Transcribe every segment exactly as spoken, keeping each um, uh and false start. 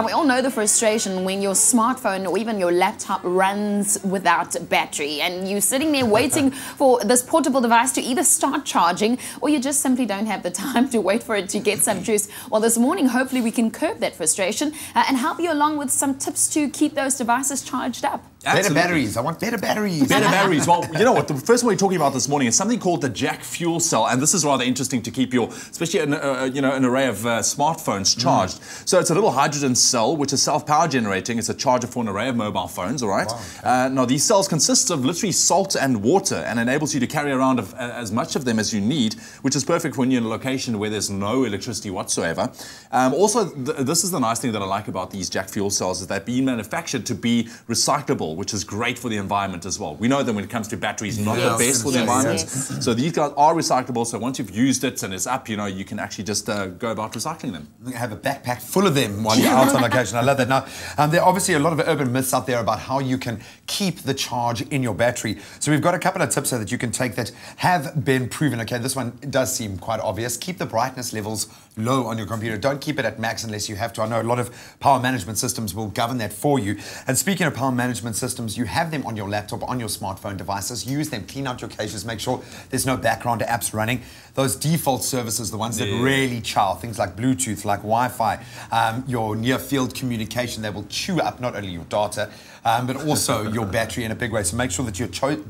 And we all know the frustration when your smartphone or even your laptop runs without battery and you're sitting there waiting for this portable device to either start charging or you just simply don't have the time to wait for it to get some juice. Well, this morning, hopefully we can curb that frustration uh, and help you along with some tips to keep those devices charged up. Absolutely. Better batteries. I want better batteries. Better batteries. Well, you know what? The first one we're talking about this morning is something called the Jack Fuel Cell, and this is rather interesting to keep your, especially an, uh, you know, an array of uh, smartphones charged. Mm. So it's a little hydrogen cell which is self-power generating. It's a charger for an array of mobile phones. All right. Wow. Uh, now these cells consist of literally salt and water, and enables you to carry around a, a, as much of them as you need, which is perfect when you're in a location where there's no electricity whatsoever. Um, also, th this is the nice thing that I like about these Jack Fuel Cells is they've been manufactured to be recyclable, which is great for the environment as well. We know that when it comes to batteries, not yes. the best for the environment. Yes. So these guys are recyclable, so once you've used it and it's up, you know, you can actually just uh, go about recycling them. I have a backpack full of them while you're out on location. I love that. Now, um, there are obviously a lot of urban myths out there about how you can keep the charge in your battery. So we've got a couple of tips so that you can take that have been proven. Okay, this one does seem quite obvious. Keep the brightness levels low on your computer. Don't keep it at max unless you have to. I know a lot of power management systems will govern that for you. And speaking of power management systems, you have them on your laptop, on your smartphone devices. Use them, clean out your caches, make sure there's no background apps running. Those default services, the ones yeah. that really chow, things like Bluetooth, like Wi-Fi, um, your near-field communication, they will chew up not only your data, um, but also your battery in a big way. So make sure that you're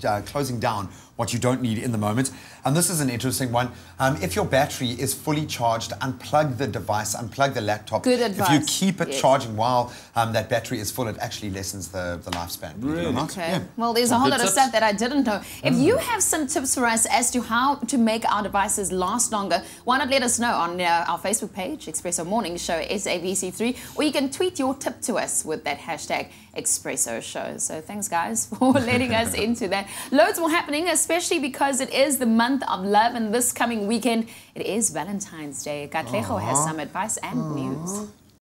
uh, closing down what you don't need in the moment. And this is an interesting one. Um, if your battery is fully charged, unplug the device, unplug the laptop. Good advice. If you keep it yes. charging while um, that battery is full, it actually lessens the, the lifespan. Really? Okay. Yeah. Well, there's some a whole lot tips. of stuff that I didn't know. If mm. you have some tips for us as to how to make our devices last longer, why not let us know on uh, our Facebook page, Expresso Morning Show, S A B C three, or you can tweet your tip to us with that hashtag Expresso Show. So thanks, guys, for letting us into that. Loads more happening, especially because it is the month of love, and this coming weekend, it is Valentine's Day. Katlego has some advice and Aww. news.